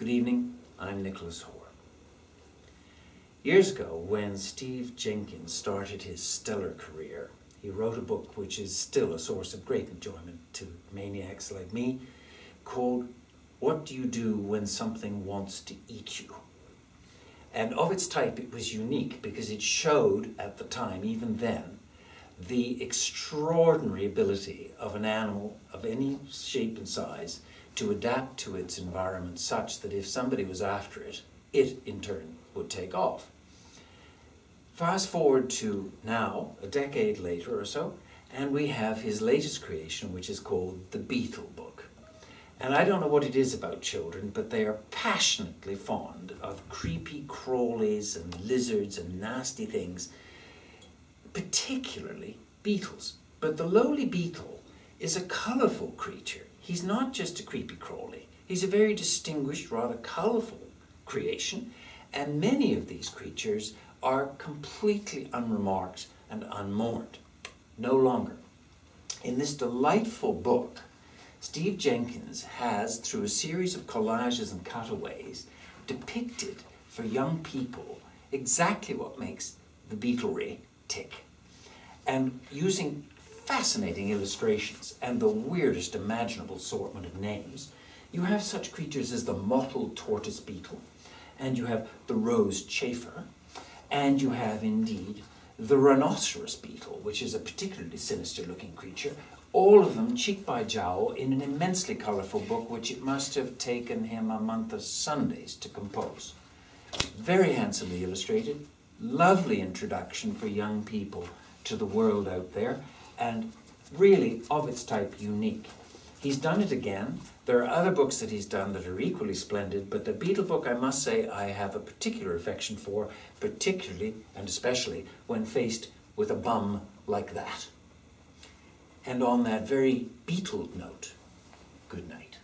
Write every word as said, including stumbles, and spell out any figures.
Good evening, I'm Nicholas Hoare. Years ago, when Steve Jenkins started his stellar career, he wrote a book which is still a source of great enjoyment to maniacs like me, called What Do You Do When Something Wants to Eat You? And of its type, it was unique because it showed at the time, even then, the extraordinary ability of an animal of any shape and size to adapt to its environment such that if somebody was after it, it in turn would take off. Fast forward to now, a decade later or so, and we have his latest creation, which is called The Beetle Book. And I don't know what it is about children, but they are passionately fond of creepy crawlies and lizards and nasty things, particularly beetles. But the lowly beetle is a colourful creature. He's not just a creepy crawly. He's a very distinguished, rather colourful creation, and many of these creatures are completely unremarked and unmourned, no longer. In this delightful book, Steve Jenkins has, through a series of collages and cutaways, depicted for young people exactly what makes the beetlery tick, and using fascinating illustrations and the weirdest imaginable assortment of names. You have such creatures as the mottled tortoise beetle, and you have the rose chafer, and you have indeed the rhinoceros beetle, which is a particularly sinister looking creature, all of them cheek by jowl in an immensely colourful book which it must have taken him a month of Sundays to compose. Very handsomely illustrated, lovely introduction for young people to the world out there, and really of its type unique. He's done it again. There are other books that he's done that are equally splendid, but the Beetle Book, I must say, I have a particular affection for, particularly and especially when faced with a bum like that. And on that very beetled note, good night.